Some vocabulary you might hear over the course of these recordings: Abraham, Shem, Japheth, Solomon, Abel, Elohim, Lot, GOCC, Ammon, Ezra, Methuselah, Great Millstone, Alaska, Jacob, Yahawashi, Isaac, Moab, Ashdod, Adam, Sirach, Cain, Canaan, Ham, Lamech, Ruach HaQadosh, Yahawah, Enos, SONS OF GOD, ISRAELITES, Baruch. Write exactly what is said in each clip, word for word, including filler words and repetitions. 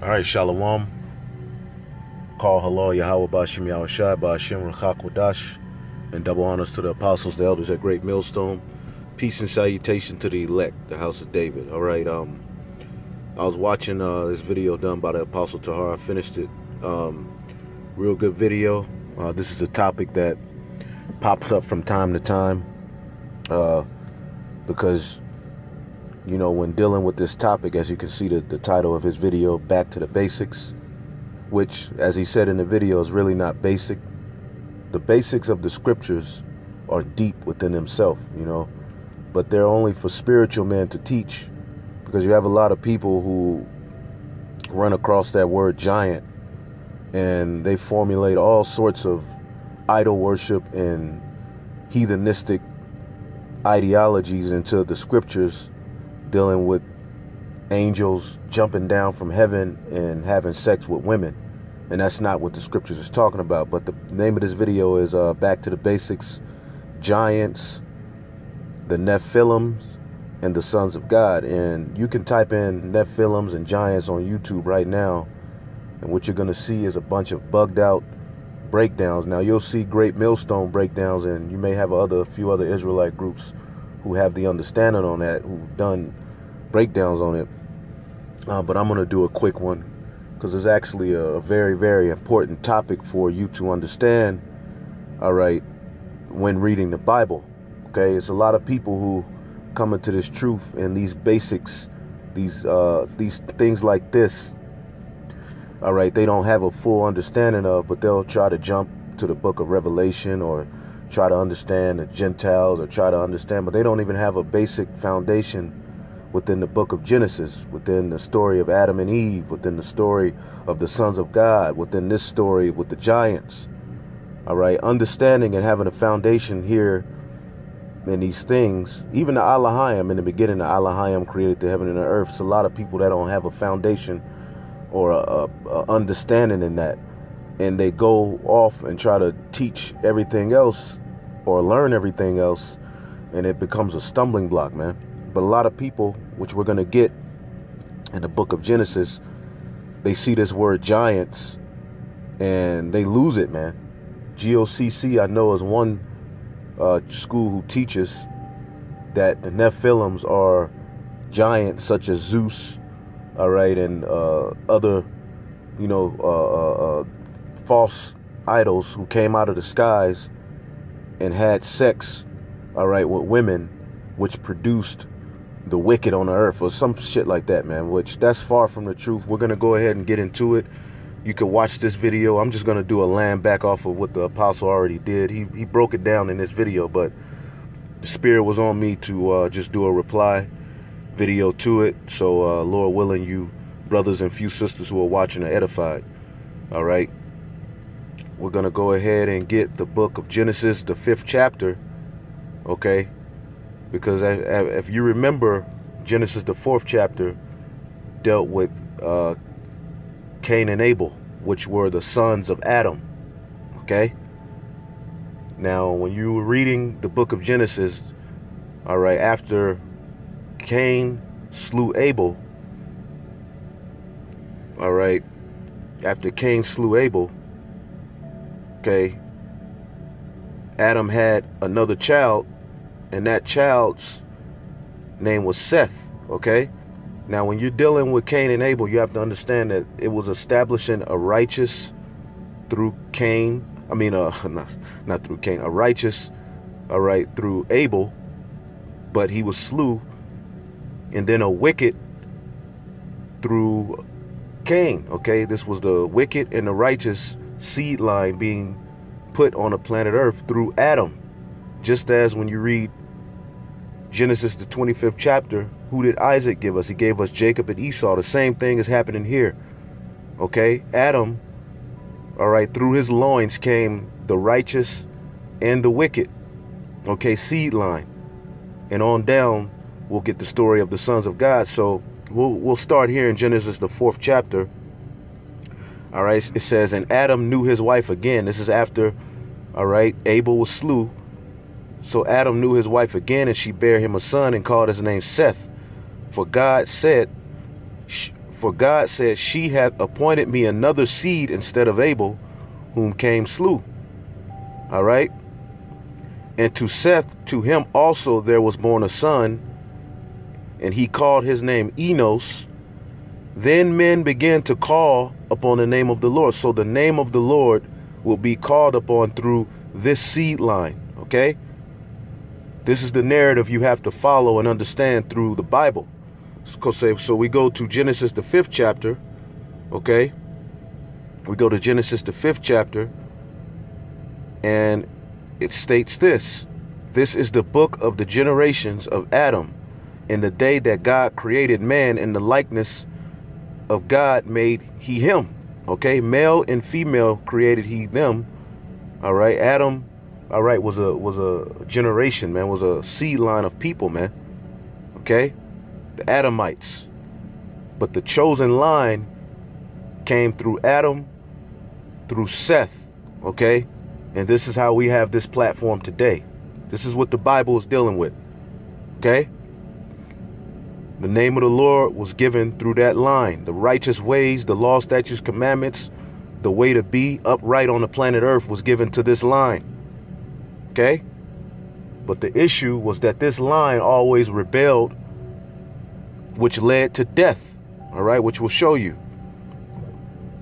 All right, Shalom. Call Halal Yahawah Bashim Yahawashi Bashim Ruach HaQadosh, and double honors to the apostles, the elders at Great Millstone. Peace and salutation to the elect, the house of David. All right, um, I was watching uh, this video done by the apostle Tahar. I finished it. Um, real good video. Uh, this is a topic that pops up from time to time uh, because, you know, when dealing with this topic, as you can see the, the title of his video, Back to the Basics, which, as he said in the video, is really not basic. The basics of the scriptures are deep within themselves, you know, but they're only for spiritual men to teach, because you have a lot of people who run across that word giant and they formulate all sorts of idol worship and heathenistic ideologies into the scriptures, dealing with angels jumping down from heaven and having sex with women. And that's not what the scriptures is talking about. But the name of this video is uh, Back to the Basics, Giants, the Nephilim, and the Sons of God. And you can type in Nephilims and Giants on YouTube right now, and what you're going to see is a bunch of bugged out breakdowns. Now, you'll see Great Millstone breakdowns, and you may have other, a few other Israelite groups who have the understanding on that, who've done breakdowns on it. Uh, but I'm going to do a quick one, because it's actually a very, very important topic for you to understand, all right, when reading the Bible, okay? It's a lot of people who come into this truth and these basics, these, uh, these things like this, all right, they don't have a full understanding of, but they'll try to jump to the book of Revelation or try to understand the Gentiles or try to understand, but they don't even have a basic foundation within the book of Genesis, within the story of Adam and Eve, within the story of the sons of God, within this story with the giants. All right, understanding and having a foundation here in these things, even the Elohim, in the beginning, the Elohim created the heaven and the earth. It's a lot of people that don't have a foundation or a, a, a understanding in that, and they go off and try to teach everything else or learn everything else, and it becomes a stumbling block, man. But a lot of people, which we're going to get in the book of Genesis, they see this word giants and they lose it, man. G O C C, I know, is one uh, school who teaches that the Nephilims are giants such as Zeus, all right, and uh, other, you know, uh, uh, false idols who came out of the skies and had sex, all right, with women, which produced the wicked on the earth, or some shit like that, man, which that's far from the truth. We're gonna go ahead and get into it. You can watch this video. I'm just gonna do a land back off of what the apostle already did. He, he broke it down in this video, but the spirit was on me to uh, just do a reply video to it. So uh, Lord willing, you brothers and few sisters who are watching are edified. All right, we're gonna go ahead and get the book of Genesis, the fifth chapter, okay? Because if you remember, Genesis, the fourth chapter, dealt with uh, Cain and Abel, which were the sons of Adam, okay? Now, when you were reading the book of Genesis, all right, after Cain slew Abel, all right, after Cain slew Abel, okay, Adam had another child, and that child's name was Seth, okay? Now, when you're dealing with Cain and Abel, you have to understand that it was establishing a righteous through Cain. I mean, uh, not, not through Cain, a righteous, all right, through Abel, but he was slew, and then a wicked through Cain, okay? This was the wicked and the righteous seed line being put on the planet Earth through Adam. Just as when you read Genesis, the twenty-fifth chapter, who did Isaac give us? He gave us Jacob and Esau. The same thing is happening here, okay? Adam, all right, through his loins came the righteous and the wicked, okay, seed line. And on down, we'll get the story of the sons of God. So we'll, we'll start here in Genesis, the fourth chapter. All right, it says, and Adam knew his wife again. This is after, all right, Abel was slew. So Adam knew his wife again, and she bare him a son and called his name Seth. For God said, For God said, she hath appointed me another seed instead of Abel, whom Cain slew. All right. And to Seth, to him also there was born a son, and he called his name Enos. Then men began to call upon the name of the Lord. So the name of the Lord will be called upon through this seed line. Okay. This is the narrative you have to follow and understand through the Bible. So we go to Genesis, the fifth chapter. Okay. We go to Genesis, the fifth chapter. And it states this. This is the book of the generations of Adam, in the day that God created man, in the likeness of God made he him. Okay. Male and female created he them. All right. Adam. All right, was a was a generation, man, was a seed line of people, man. Okay, the Adamites. But the chosen line came through Adam, through Seth. Okay, and this is how we have this platform today. This is what the Bible is dealing with. Okay, the name of the Lord was given through that line. The righteous ways, the law, statutes, commandments, the way to be upright on the planet Earth was given to this line. Okay, but the issue was that this line always rebelled, which led to death. All right, which we'll show you.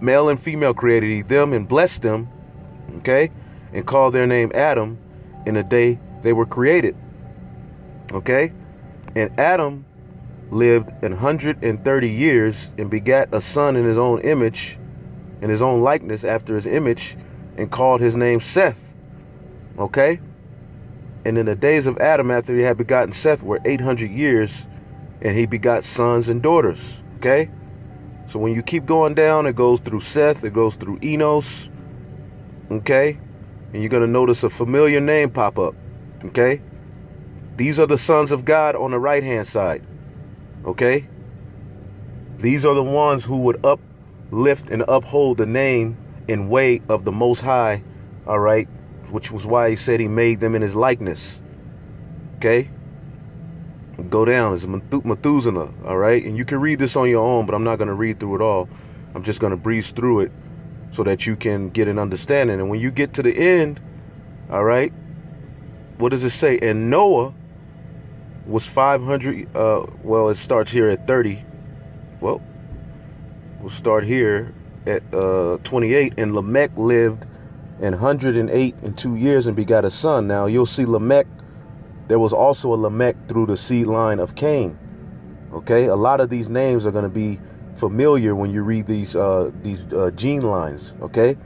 Male and female created he them and blessed them. Okay, and called their name Adam, in the day they were created. Okay, and Adam lived an hundred and thirty years and begat a son in his own image, in his own likeness, after his image, and called his name Seth. Okay, and in the days of Adam after he had begotten Seth were eight hundred years, and he begot sons and daughters. Okay, so when you keep going down, it goes through Seth, it goes through Enos. Okay, and you're going to notice a familiar name pop up. Okay, these are the sons of God on the right hand side. Okay, these are the ones who would uplift and uphold the name and way of the Most High. All right, which was why he said he made them in his likeness. Okay, go down. It's Methuselah. All right, and you can read this on your own, but I'm not going to read through it all. I'm just going to breeze through it so that you can get an understanding. And when you get to the end, all right, what does it say? And Noah was five hundred, uh, well, it starts here at thirty. Well, we'll start here at uh, twenty-eight. And Lamech lived and hundred and eight and two years and begot a son. Now you'll see Lamech. There was also a Lamech through the seed line of Cain. Okay, a lot of these names are going to be familiar when you read these uh, these uh, gene lines. Okay,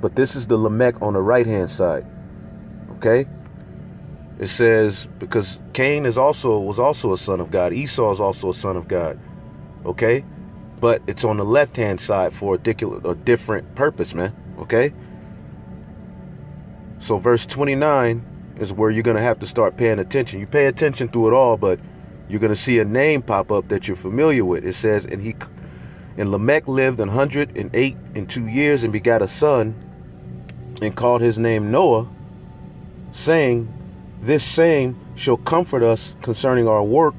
but this is the Lamech on the right hand side. Okay, it says because Cain is also was also a son of God. Esau is also a son of God. Okay, but it's on the left hand side for a, a different purpose, man. Okay. So verse twenty-nine is where you're going to have to start paying attention. You pay attention through it all, but you're going to see a name pop up that you're familiar with. It says, and he, and Lamech lived an hundred and eight and two years and begot a son, and called his name Noah, saying, this same shall comfort us concerning our work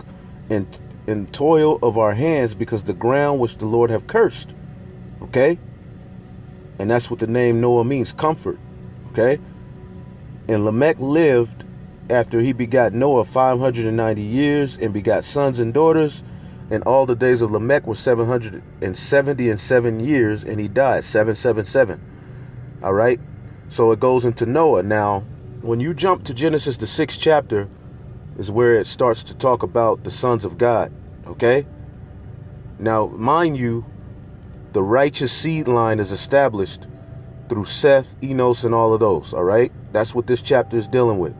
and, and toil of our hands, because the ground which the Lord have cursed. Okay. And that's what the name Noah means, comfort. Okay. And Lamech lived after he begot Noah five hundred ninety years and begot sons and daughters. And all the days of Lamech were seven hundred seventy and seven years, and he died. seven seven seven. All right. So it goes into Noah. Now, when you jump to Genesis, the sixth chapter is where it starts to talk about the sons of God. Okay. Now, mind you, the righteous seed line is established through Seth, Enos, and all of those. All right. That's what this chapter is dealing with.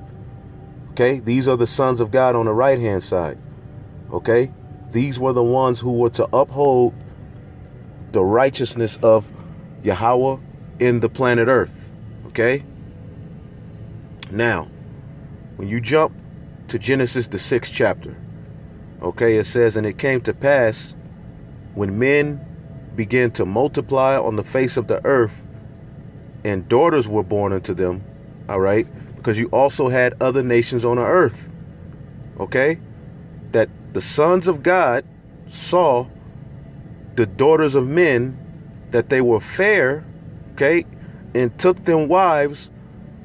Okay, these are the sons of God on the right hand side. Okay, these were the ones who were to uphold the righteousness of Yahawah in the planet Earth. Okay, now when you jump to Genesis, the sixth chapter, okay, it says, and it came to pass when men began to multiply on the face of the earth, and daughters were born unto them. All right, because you also had other nations on the earth. Okay, that the sons of God saw the daughters of men, that they were fair, okay, and took them wives,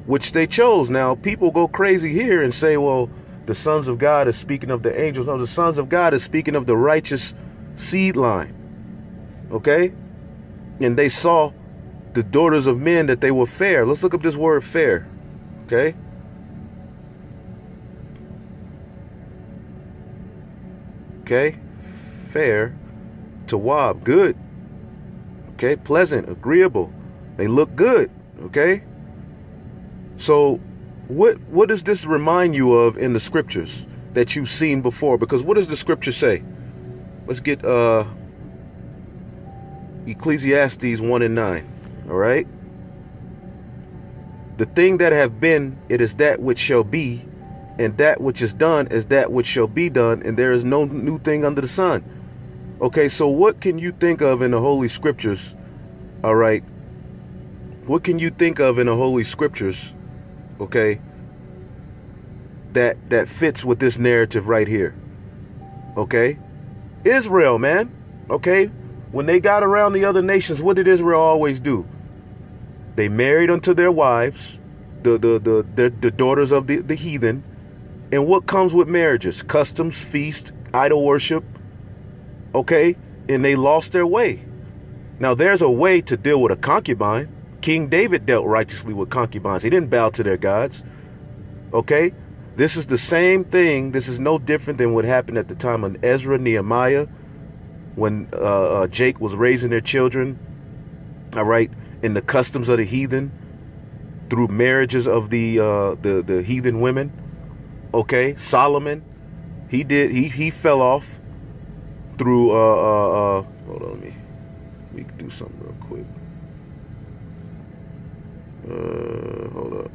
which they chose. Now, people go crazy here and say, well, the sons of God is speaking of the angels. No, the sons of God is speaking of the righteous seed line, okay? And they saw the daughters of men, that they were fair. Let's look up this word fair, okay? Okay, fair, tawab, good, okay, pleasant, agreeable. They look good, okay? So what what does this remind you of in the scriptures that you've seen before? Because what does the scripture say? Let's get uh, Ecclesiastes one and nine, all right? The thing that have been, it is that which shall be, and that which is done is that which shall be done, and there is no new thing under the sun. Okay, so what can you think of in the Holy Scriptures, all right? What can you think of in the Holy Scriptures, okay, that, that fits with this narrative right here, okay? Israel, man, okay? When they got around the other nations, what did Israel always do? They married unto their wives, the, the, the, the, the daughters of the, the heathen, and what comes with marriages? Customs, feast, idol worship, okay? And they lost their way. Now, there's a way to deal with a concubine. King David dealt righteously with concubines. He didn't bow to their gods, okay? This is the same thing. This is no different than what happened at the time of Ezra, Nehemiah, when uh, uh, Jake was raising their children, all right, in the customs of the heathen, through marriages of the uh, the the heathen women, okay? Solomon, he did he he fell off through. Uh, uh, uh, hold on, let me let me do something real quick. Uh, hold up.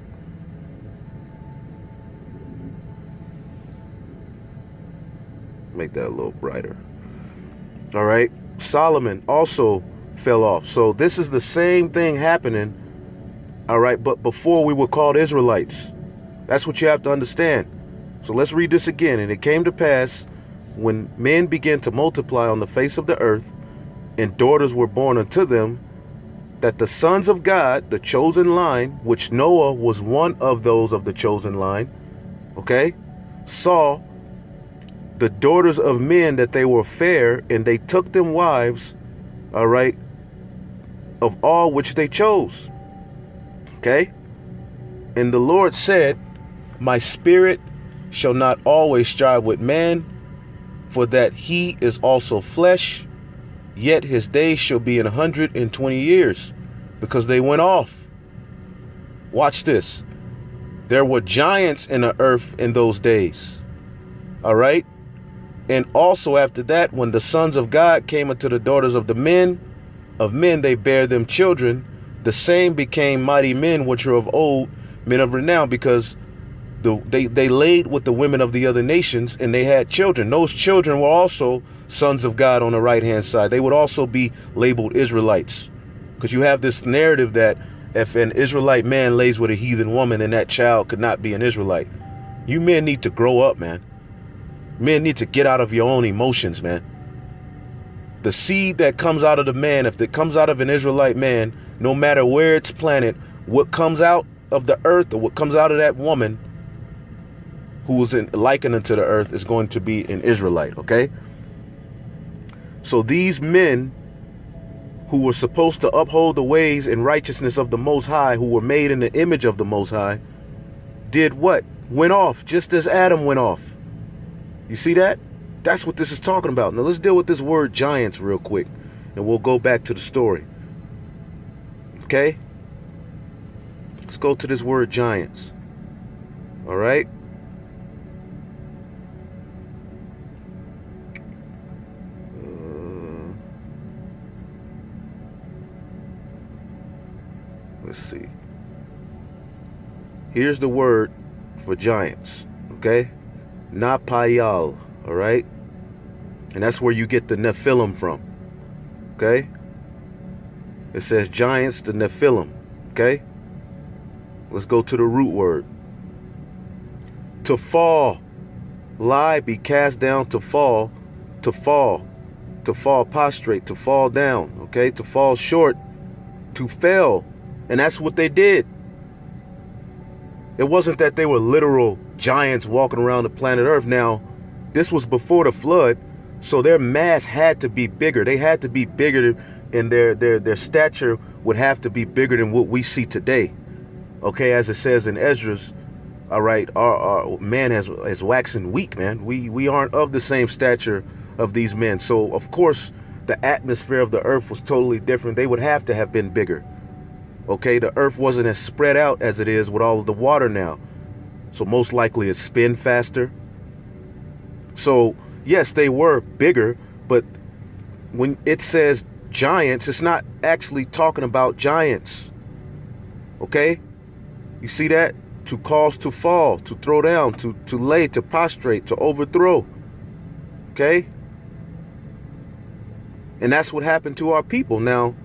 Make that a little brighter. All right, Solomon also fell off. So this is the same thing happening, all right? But before we were called Israelites. That's what you have to understand. So let's read this again. And it came to pass, when men began to multiply on the face of the earth, and daughters were born unto them, that the sons of God, the chosen line, which Noah was one of those of the chosen line, okay, saw the daughters of men, that they were fair, and they took them wives, all right, of all which they chose, okay? And the Lord said, my spirit shall not always strive with man, for that he is also flesh, yet his days shall be an hundred and twenty years, because they went off. Watch this. There were giants in the earth in those days, all right? And also after that, when the sons of God came unto the daughters of the men, of men they bare them children, the same became mighty men which were of old, men of renown, because the, they, they laid with the women of the other nations, and they had children. Those children were also sons of God on the right-hand side. They would also be labeled Israelites, because you have this narrative that if an Israelite man lays with a heathen woman, then that child could not be an Israelite. You men need to grow up, man. Men need to get out of your own emotions, man. The seed that comes out of the man, if it comes out of an Israelite man, no matter where it's planted, what comes out of the earth or what comes out of that woman who is likened unto the earth is going to be an Israelite, okay? So these men who were supposed to uphold the ways and righteousness of the Most High, who were made in the image of the Most High, did what? Went off, just as Adam went off. You see that? That's what this is talking about. Now let's deal with this word giants real quick, and we'll go back to the story. Okay? Let's go to this word giants. All right? Uh, let's see. Here's the word for giants. Okay? Napayal, all right? And that's where you get the Nephilim from, okay? It says giants, the Nephilim, okay? Let's go to the root word. To fall, lie, be cast down, to fall, to fall, to fall prostrate, to fall down, okay, to fall short, to fail. And that's what they did. It wasn't that they were literal giants walking around the planet Earth. Now, this was before the flood, so their mass had to be bigger. They had to be bigger, and their their their stature would have to be bigger than what we see today. Okay, as it says in Ezra's, all right, our, our man has is waxing weak, man. We we aren't of the same stature of these men. So of course, the atmosphere of the earth was totally different. They would have to have been bigger. Okay, the earth wasn't as spread out as it is with all of the water now. So most likely it spin faster. So yes, they were bigger, but when it says giants, it's not actually talking about giants. Okay? You see that? To cause to fall, to throw down, to, to lay, to prostrate, to overthrow. Okay? And that's what happened to our people. Now,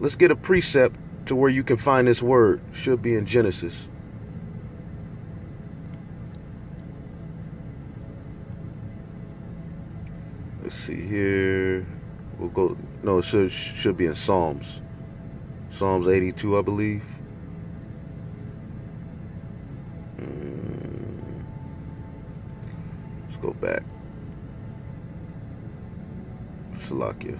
let's get a precept to where you can find this word. Should be in Genesis. Let's see here. We'll go. No, it should, should be in Psalms. Psalms eighty-two, I believe. Mm. Let's go back. Salakia.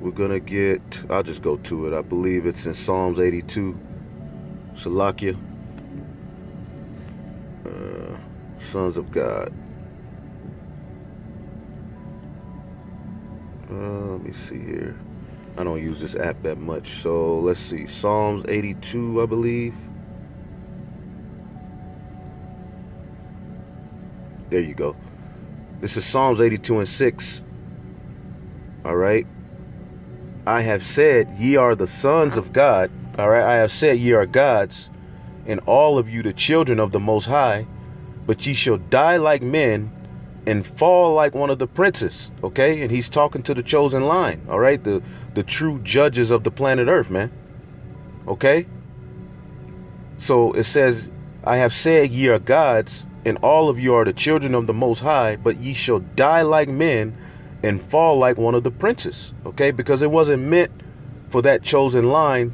We're going to get, I'll just go to it. I believe it's in Psalms eighty-two. Salakia. Uh, sons of God. Uh, let me see here. I don't use this app that much. So let's see. Psalms eighty-two, I believe. There you go. This is Psalms eighty-two and six. All right. I have said, ye are the sons of God. All right. I have said, ye are gods, and all of you the children of the Most High. But ye shall die like men, and fall like one of the princes. Okay, and he's talking to the chosen line, all right, the the true judges of the planet Earth, man. Okay, so it says, I have said, ye are gods, and all of you are the children of the Most High, but ye shall die like men and fall like one of the princes. Okay, because it wasn't meant for that chosen line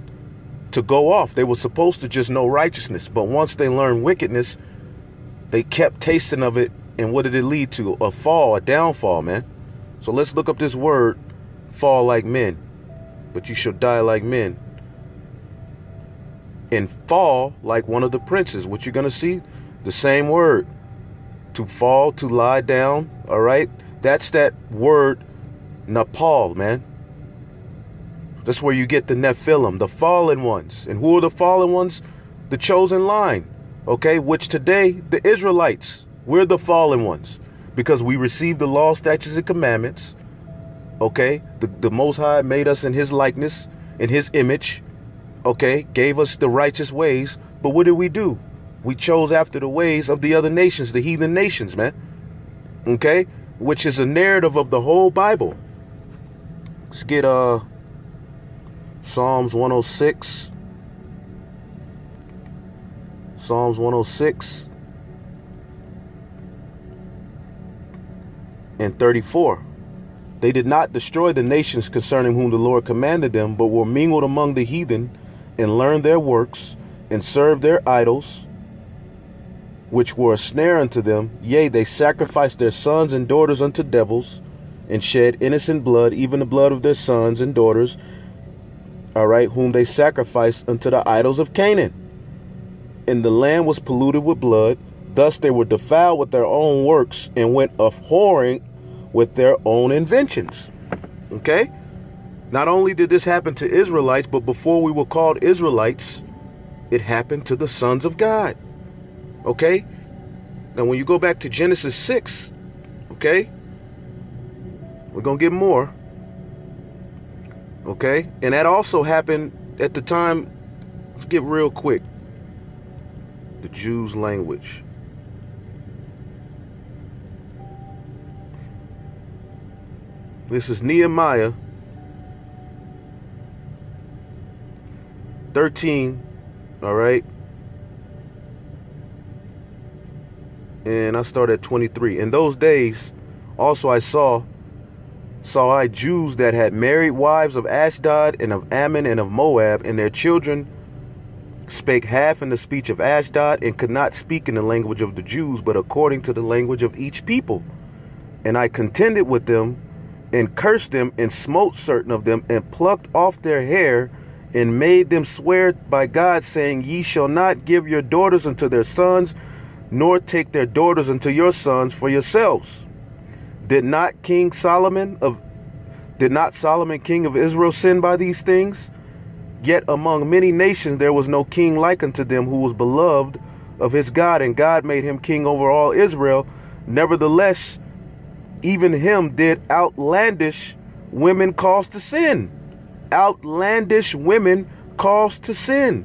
to go off. They were supposed to just know righteousness, but once they learned wickedness, they kept tasting of it. And what did it lead to? A fall, a downfall, man. So let's look up this word, fall like men. But you shall die like men, and fall like one of the princes. What you're going to see? The same word. To fall, to lie down, all right? That's that word, Nepal, man. That's where you get the Nephilim, the fallen ones. And who are the fallen ones? The chosen line, okay? Which today, the Israelites. We're the fallen ones because we received the law, statutes, and commandments. Okay, the, the Most High made us in his likeness, in his image. Okay, gave us the righteous ways. But what did we do? We chose after the ways of the other nations, the heathen nations, man. Okay, which is a narrative of the whole Bible. Let's get uh, Psalms one oh six. Psalms one oh six. And thirty-four, they did not destroy the nations concerning whom the Lord commanded them, but were mingled among the heathen, and learned their works, and served their idols, which were a snare unto them. Yea, they sacrificed their sons and daughters unto devils, and shed innocent blood, even the blood of their sons and daughters, all right, whom they sacrificed unto the idols of Canaan. And the land was polluted with blood. Thus they were defiled with their own works, and went abhorring with their own inventions. Okay? Not only did this happen to Israelites, but before we were called Israelites, it happened to the sons of God. Okay? Now when you go back to Genesis six, okay, we're going to get more. Okay? And that also happened at the time. Let's get real quick. The Jews' language. This is Nehemiah thirteen, all right, and I start at twenty-three. In those days also I saw saw I Jews that had married wives of Ashdod and of Ammon and of Moab, and their children spake half in the speech of Ashdod, and could not speak in the language of the Jews, but according to the language of each people. And I contended with them, and cursed them, and smote certain of them, and plucked off their hair, and made them swear by God, saying, Ye shall not give your daughters unto their sons, nor take their daughters unto your sons for yourselves. Did not King Solomon of did not Solomon king of Israel sin by these things? Yet among many nations there was no king like unto them, who was beloved of his God, and God made him king over all Israel. Nevertheless, even him did outlandish women cause to sin. Outlandish women cause to sin.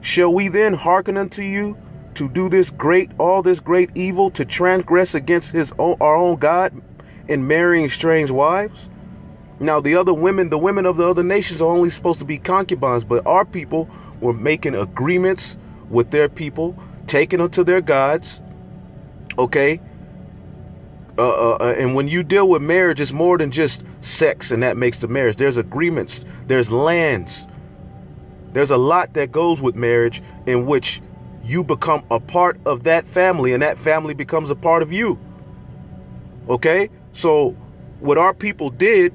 Shall we then hearken unto you to do this great, all this great evil, to transgress against his own, our own God, in marrying strange wives? Now the other women, the women of the other nations are only supposed to be concubines, but our people were making agreements with their people, taking unto their gods, okay? Uh, uh, and when you deal with marriage, it's more than just sex, and that makes the marriage. There's agreements, there's lands. There's a lot that goes with marriage, in which you become a part of that family, and that family becomes a part of you, okay? So what our people did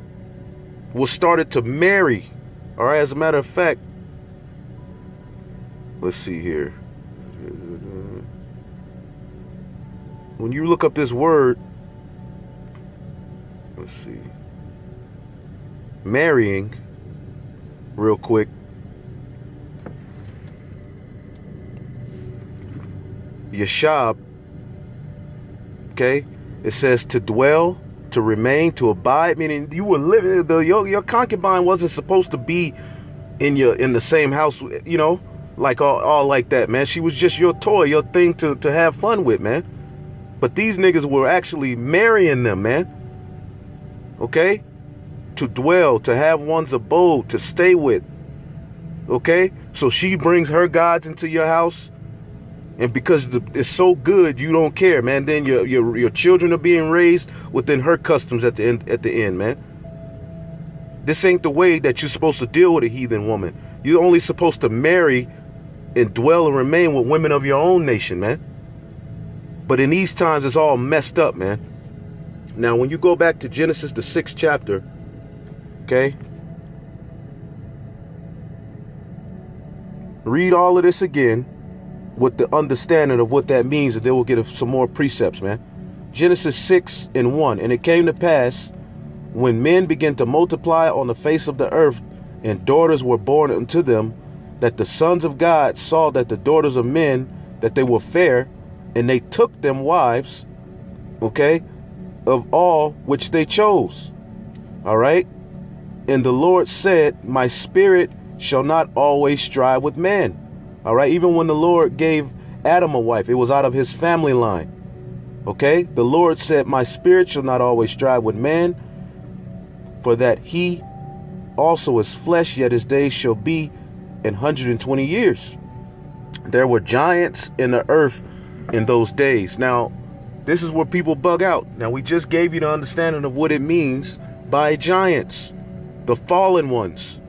was started to marry, all right? As a matter of fact, let's see here. When you look up this word, let's see, marrying, real quick. Yashab, okay? It says to dwell, to remain, to abide, meaning you were living, the, your, your concubine wasn't supposed to be in your in the same house, you know, like all, all like that, man. She was just your toy, your thing to, to have fun with, man. But these niggas were actually marrying them, man. Okay? To dwell, to have one's abode, to stay with. Okay? So she brings her gods into your house, and because it's so good, you don't care, man. Then your your your children are being raised within her customs at the end. At the end, man. This ain't the way that you're supposed to deal with a heathen woman. You're only supposed to marry and dwell and remain with women of your own nation, man. But in these times, it's all messed up, man. Now, when you go back to Genesis, the sixth chapter, okay? Read all of this again, with the understanding of what that means, and then we'll get some more precepts, man. Genesis six and one. And it came to pass, when men began to multiply on the face of the earth, and daughters were born unto them, that the sons of God saw that the daughters of men, that they were fair, and they took them wives, okay, of all which they chose. All right? And the Lord said, my spirit shall not always strive with man. All right, even when the Lord gave Adam a wife, it was out of his family line. Okay, the Lord said, my spirit shall not always strive with man, for that he also is flesh, yet his days shall be an hundred and twenty years. There were giants in the earth in those days. Now, this is where people bug out. Now, we just gave you the understanding of what it means by giants, the fallen ones.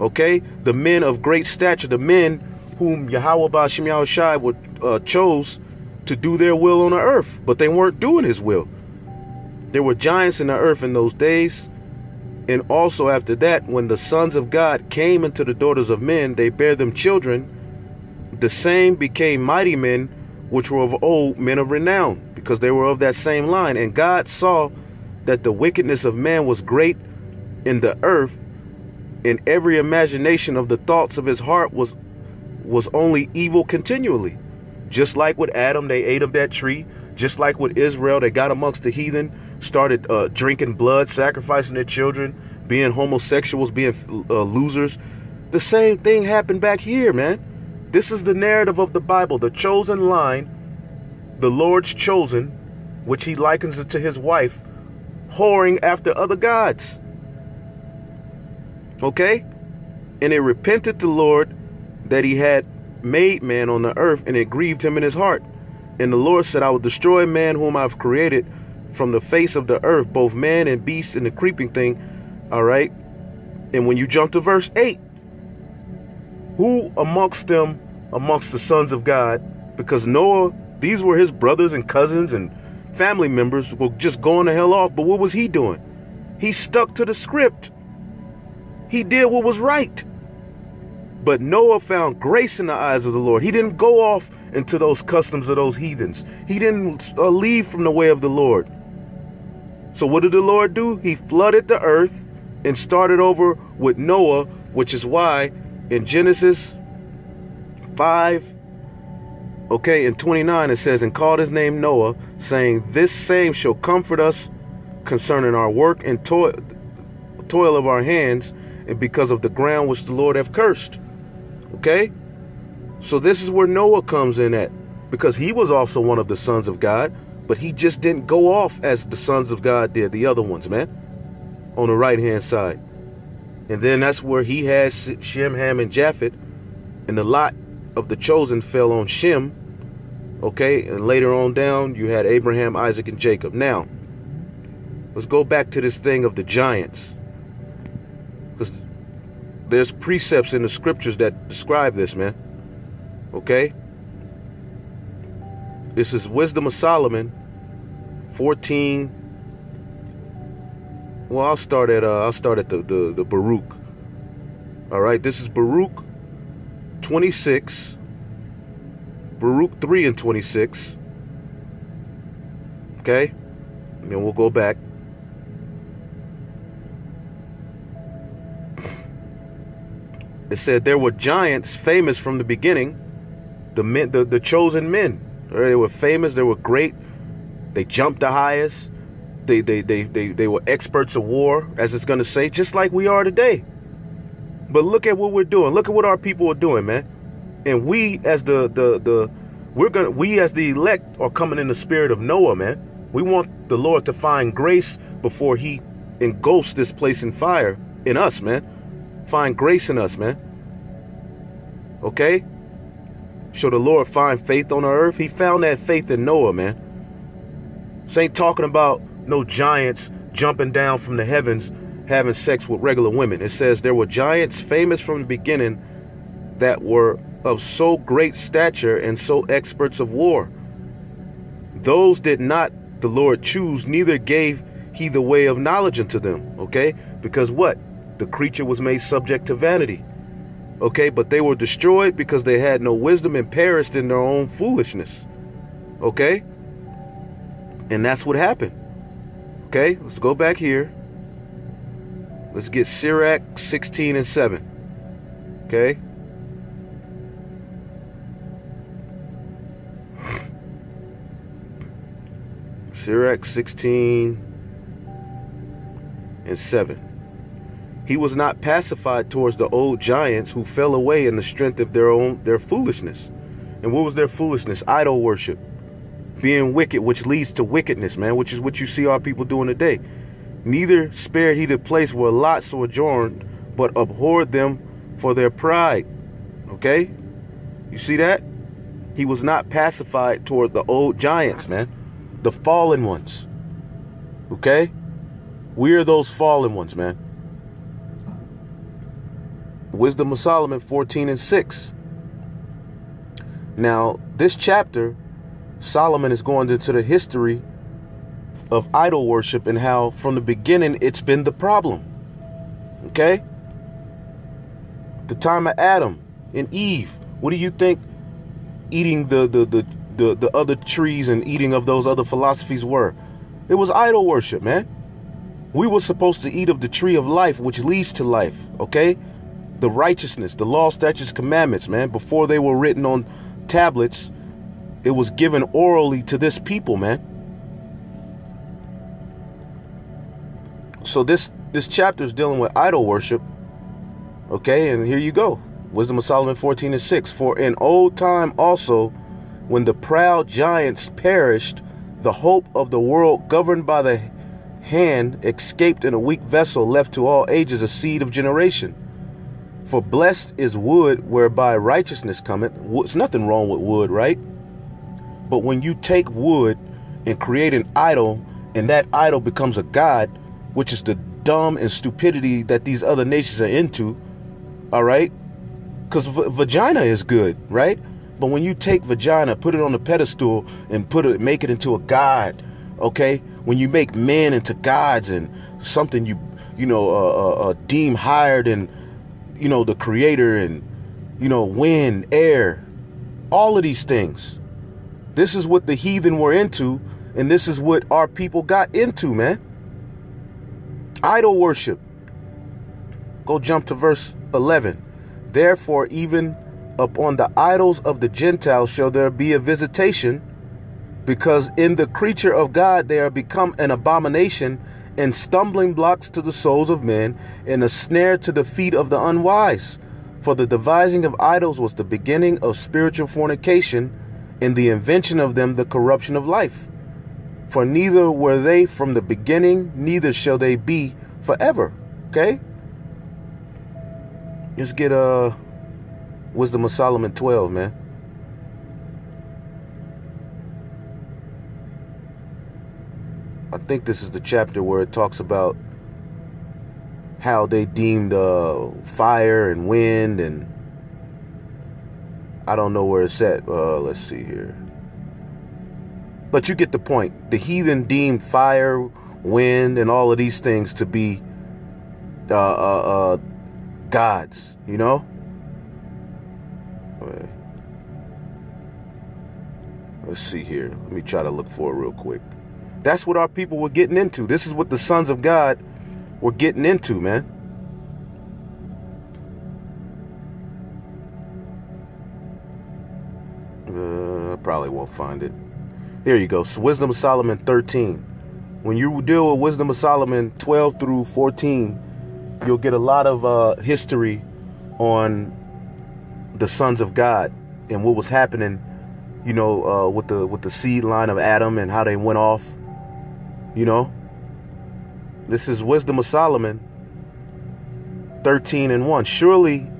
Okay, the men of great stature, the men whom Yahawah Ba'ashem Yahawashi would, uh, chose to do their will on the earth, but they weren't doing his will. There were giants in the earth in those days. And also after that, when the sons of God came into the daughters of men, they bare them children. The same became mighty men, which were of old, men of renown, because they were of that same line. And God saw that the wickedness of man was great in the earth, and every imagination of the thoughts of his heart was was only evil continually. Just like with Adam, they ate of that tree. Just like with Israel, they got amongst the heathen, started uh, drinking blood, sacrificing their children, being homosexuals, being uh, losers. The same thing happened back here, man. This is the narrative of the Bible, the chosen line, the Lord's chosen, which he likens it to his wife, whoring after other gods. Okay? And it repented the Lord that he had made man on the earth, and it grieved him in his heart. And the Lord said, I will destroy man whom I've created from the face of the earth, both man and beast and the creeping thing. All right. And when you jump to verse eight, who amongst them, amongst the sons of God, because Noah, these were his brothers and cousins and family members, were just going the hell off. But what was he doing? He stuck to the script. He did what was right. But Noah found grace in the eyes of the Lord. He didn't go off into those customs of those heathens. He didn't uh, leave from the way of the Lord. So what did the Lord do? He flooded the earth and started over with Noah, which is why in Genesis five, okay, in twenty-nine, it says, and called his name Noah, saying, this same shall comfort us concerning our work and toil, toil of our hands, and because of the ground which the Lord hath cursed. Okay? So this is where Noah comes in at, because he was also one of the sons of God, but he just didn't go off as the sons of God did, the other ones, man, on the right-hand side. And then that's where he had Shem, Ham, and Japheth, and the lot of the chosen fell on Shem, okay? And later on down, you had Abraham, Isaac, and Jacob. Now, let's go back to this thing of the giants, because there's precepts in the scriptures that describe this, man. Okay, this is Wisdom of Solomon fourteen. Well, I'll start at uh, I'll start at the, the the Baruch. All right, this is Baruch twenty-six, Baruch three and twenty-six. Okay, and then we'll go back. It said there were giants famous from the beginning. The men, the, the chosen men, they were famous. They were great. They jumped the highest. They they they they they were experts of war, as it's gonna say, just like we are today. But look at what we're doing. Look at what our people are doing, man. And we, as the the the, we're gonna we as the elect are coming in the spirit of Noah, man. We want the Lord to find grace before He engulfs this place in fire in us, man. Find grace in us, man. Okay? Shall the Lord find faith on the earth? He found that faith in Noah, man. This ain't talking about no giants jumping down from the heavens having sex with regular women. It says there were giants famous from the beginning that were of so great stature and so experts of war. Those did not the Lord choose, neither gave He the way of knowledge unto them. Okay? Because what? The creature was made subject to vanity. Okay, but they were destroyed because they had no wisdom and perished in their own foolishness. Okay? And that's what happened. Okay, let's go back here. Let's get Sirach sixteen and seven. Okay? Sirach sixteen and seven. He was not pacified towards the old giants who fell away in the strength of their own, their foolishness. And what was their foolishness? Idol worship, being wicked, which leads to wickedness, man, which is what you see our people doing today. Neither spared He the place where Lot sojourned, but abhorred them for their pride. Okay? You see that? He was not pacified toward the old giants, man, the fallen ones. Okay? We are those fallen ones, man. Wisdom of Solomon fourteen and six. Now, this chapter, Solomon is going into the history of idol worship and how from the beginning it's been the problem. Okay? The time of Adam and Eve. What do you think eating the the the the, the other trees and eating of those other philosophies were? It was idol worship, man. We were supposed to eat of the tree of life, which leads to life, okay? The righteousness, the law, statutes, commandments, man, before they were written on tablets, it was given orally to this people, man. So this this chapter is dealing with idol worship. Okay, and here you go. Wisdom of Solomon fourteen and six. For in old time also, when the proud giants perished, the hope of the world governed by the hand escaped in a weak vessel, left to all ages a seed of generation. For blessed is wood whereby righteousness cometh. There's nothing wrong with wood, right? But when you take wood and create an idol, and that idol becomes a god, which is the dumb and stupidity that these other nations are into, all right? Because vagina is good, right? But when you take vagina, put it on a pedestal, and put it, make it into a god, okay? When you make men into gods and something you, you know, uh, uh, deem higher than, you know, the creator and, you know, wind, air, all of these things. This is what the heathen were into, and this is what our people got into, man. Idol worship. Go jump to verse eleven. Therefore, even upon the idols of the Gentiles shall there be a visitation, because in the creature of God they are become an abomination and stumbling blocks to the souls of men, and a snare to the feet of the unwise. For the devising of idols was the beginning of spiritual fornication, and the invention of them the corruption of life. For neither were they from the beginning, neither shall they be forever. Okay? Let's get uh, Wisdom of Solomon twelve, man. I think this is the chapter where it talks about how they deemed uh, fire and wind, and I don't know where it's at. Uh, let's see here. But you get the point. The heathen deemed fire, wind, and all of these things to be uh, uh, uh, gods, you know? Okay. Let's see here. Let me try to look for it real quick. That's what our people were getting into. This is what the sons of God were getting into, man. Uh, I probably won't find it. There you go. So Wisdom of Solomon thirteen. When you deal with Wisdom of Solomon twelve through fourteen, you'll get a lot of uh, history on the sons of God and what was happening, you know, uh, with the with the seed line of Adam and how they went off, you know. This is Wisdom of Solomon thirteen and one. Surely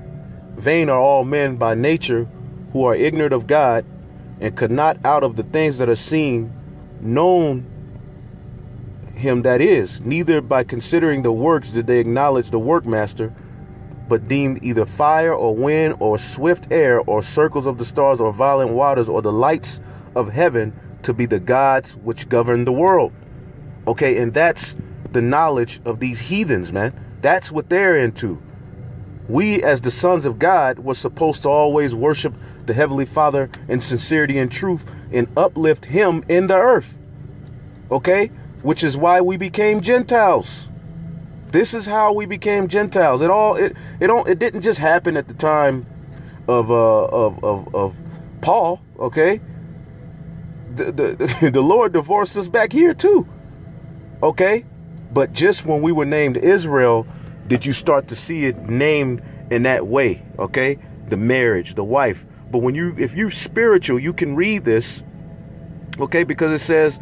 vain are all men by nature who are ignorant of God, and could not out of the things that are seen known him that is. Neither by considering the works did they acknowledge the workmaster, but deemed either fire or wind or swift air or circles of the stars or violent waters or the lights of heaven to be the gods which govern the world. Okay, and that's the knowledge of these heathens, man. That's what they're into. We, as the sons of God, were supposed to always worship the Heavenly Father in sincerity and truth and uplift him in the earth, okay? Which is why we became Gentiles. This is how we became Gentiles. It all it it don't it didn't just happen at the time of uh of of, of Paul, okay? The, the the Lord divorced us back here too, okay? But just when we were named Israel, did you start to see it named in that way, okay? The marriage, the wife. But when you, if you're spiritual, you can read this, okay? Because it says,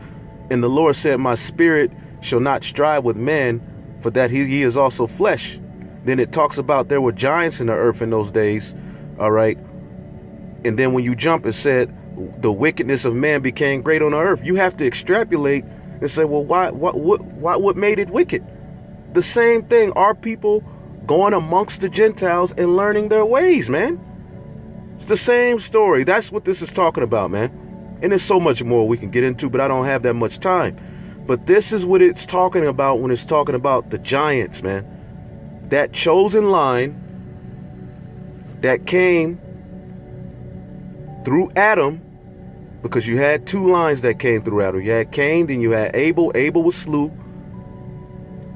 and the Lord said, my spirit shall not strive with man, for that he, he is also flesh. Then it talks about there were giants in the earth in those days, all right? And then when you jump, it said, the wickedness of man became great on the earth. You have to extrapolate and say, well, why, what, what, why, what made it wicked? The same thing, our people going amongst the Gentiles and learning their ways, man. It's the same story. That's what this is talking about, man. And there's so much more we can get into, but I don't have that much time. But this is what it's talking about when it's talking about the giants, man. That chosen line that came through Adam, because you had two lines that came through Adam. You had Cain, then you had Abel. Abel was slew.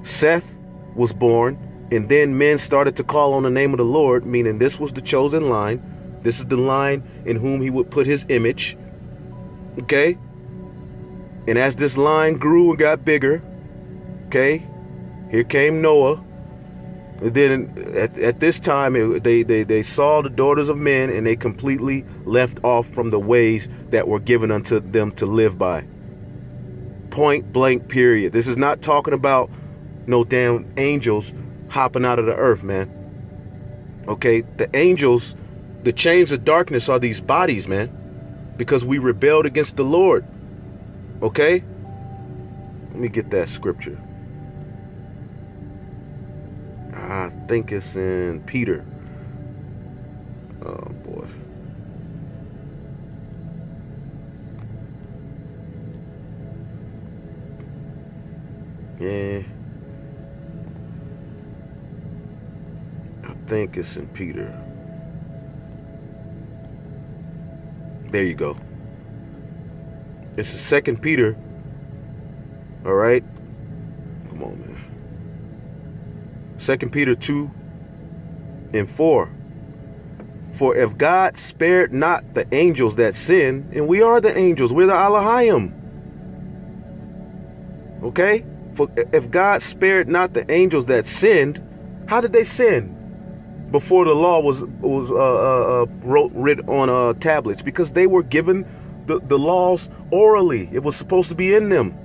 Seth was born, and then men started to call on the name of the Lord, meaning this was the chosen line. This is the line in whom he would put his image, okay? And as this line grew and got bigger, okay, here came Noah. And then at, at this time, it, they, they, they saw the daughters of men, and they completely left off from the ways that were given unto them to live by. Point blank period. This is not talking about no damn angels hopping out of the earth, man. Okay, the angels, the chains of darkness are these bodies, man. because we rebelled against the Lord. Okay? Let me get that scripture. I think it's in Peter. Oh, boy. Yeah. I think it's in Peter. There you go. It's the second Peter. All right. Come on, man. Second Peter two and four. For if God spared not the angels that sinned, and we are the angels, we're the Elohim. Okay? For if God spared not the angels that sinned, how did they sin? Before the law was was uh, uh, wrote writ on uh, tablets, because they were given the, the laws orally. It was supposed to be in them.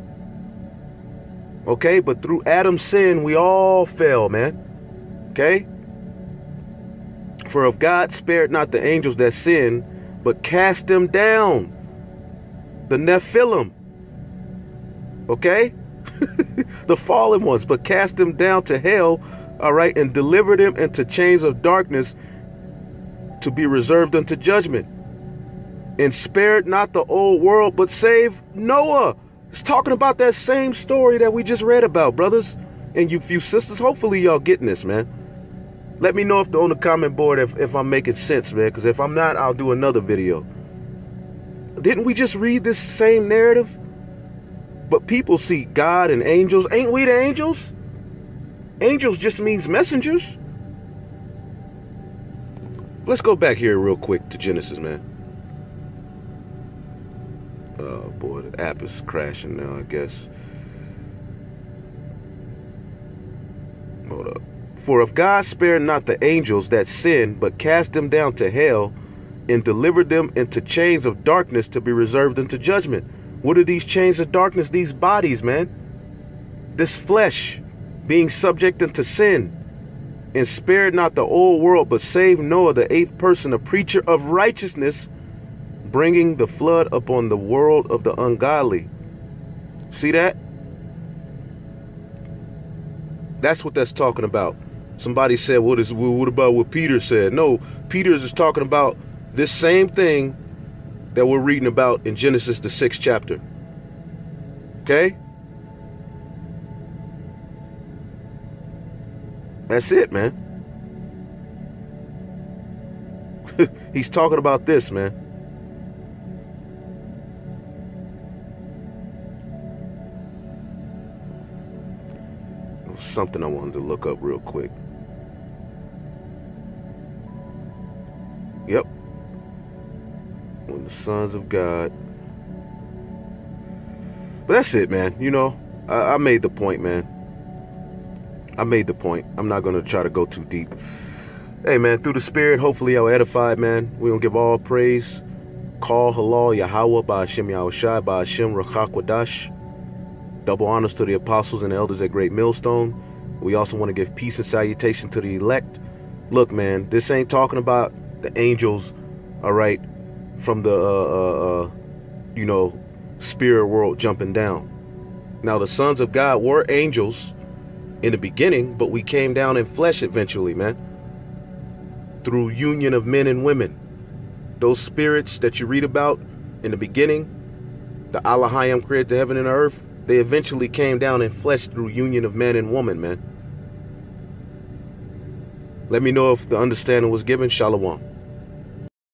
Okay, but through Adam's sin, we all fell, man. Okay? For if God spared not the angels that sinned, but cast them down, the Nephilim, okay? The fallen ones, but cast them down to hell, all right, and deliver them into chains of darkness to be reserved unto judgment. And spared not the old world, but saved Noah. It's talking about that same story that we just read about, brothers. And you few sisters, hopefully y'all getting this, man. Let me know if the, on the comment board if, if I'm making sense, man. Because if I'm not, I'll do another video. Didn't we just read this same narrative? But people see God and angels. Ain't we the angels? Angels just means messengers. Let's go back here real quick to Genesis, man. Oh, boy, the app is crashing now, I guess. Hold up. For if God spared not the angels that sinned, but cast them down to hell, and delivered them into chains of darkness to be reserved unto judgment. What are these chains of darkness? These bodies, man. This flesh being subject unto sin. And spared not the old world, but saved Noah, the eighth person, a preacher of righteousness, bringing the flood upon the world of the ungodly. See that? That's what that's talking about. Somebody said, what is what about what Peter said? No, Peter is talking about this same thing that we're reading about in Genesis, the sixth chapter. Okay? That's it, man. He's talking about this, man. Something I wanted to look up real quick. Yep. When the sons of God. But that's it, man. You know, I, I made the point, man. I made the point. I'm not going to try to go too deep. Hey, man, through the Spirit, hopefully y'all edified, man. We're going to give all praise. Call halal Yahawah by Hashem Yahawashi by Hashem Ruach HaQadosh. Double honors to the apostles and the elders at Great Millstone. We also want to give peace and salutation to the elect. Look, man, this ain't talking about the angels, all right, from the, uh, uh, you know, spirit world jumping down. Now, the sons of God were angels in the beginning, but we came down in flesh eventually, man, through union of men and women. Those spirits that you read about in the beginning, the Elohim created the heaven and the earth, they eventually came down in flesh through union of man and woman, man. Let me know if the understanding was given. Shalom.